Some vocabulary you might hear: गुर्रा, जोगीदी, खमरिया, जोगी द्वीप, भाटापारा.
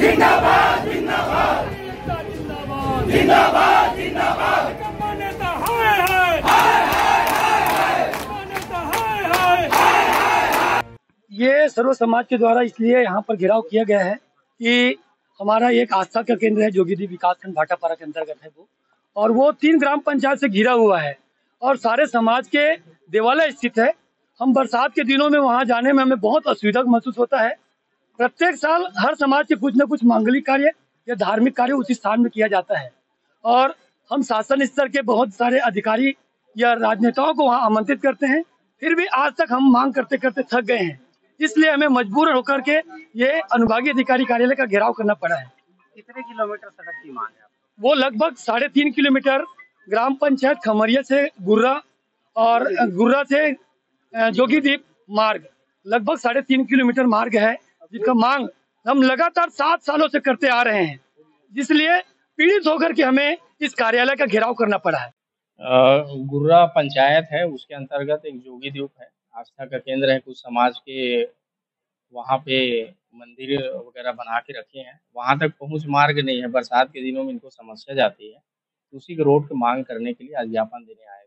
जिंदाबाद जिंदाबाद जिंदाबाद जिंदाबाद। ये सर्व समाज के द्वारा इसलिए यहाँ पर घेराव किया गया है कि हमारा एक आस्था का केंद्र है जोगीदी विकासखंड भाटापारा के अंतर्गत है वो, और वो 3 ग्राम पंचायत से घिरा हुआ है और सारे समाज के देवालय स्थित है। हम बरसात के दिनों में वहाँ जाने में हमें बहुत असुविधा महसूस होता है। प्रत्येक साल हर समाज के कुछ न कुछ मांगलिक कार्य या धार्मिक कार्य उसी स्थान में किया जाता है और हम शासन स्तर के बहुत सारे अधिकारी या राजनेताओं को वहाँ आमंत्रित करते हैं, फिर भी आज तक हम मांग करते करते थक गए हैं, इसलिए हमें मजबूर होकर के ये अनुभागीय अधिकारी कार्यालय का घेराव करना पड़ा है। कितने किलोमीटर सड़क की मांग है? वो लगभग 3.5 किलोमीटर ग्राम पंचायत खमरिया से गुर्रा और गुर्रा से जोगी द्वीप मार्ग, लगभग 3.5 किलोमीटर मार्ग है, जिसका मांग हम लगातार 7 सालों से करते आ रहे हैं, इसलिए पीड़ित होकर के हमें इस कार्यालय का घेराव करना पड़ा है। गुर्रा पंचायत है, उसके अंतर्गत एक जोगी द्वीप है, आस्था का केंद्र है। कुछ समाज के वहाँ पे मंदिर वगैरह बना के रखे हैं, वहाँ तक पहुँच मार्ग नहीं है, बरसात के दिनों में इनको समस्या जाती है। उसी के रोड की मांग करने के लिए आज ज्ञापन देने आए थे।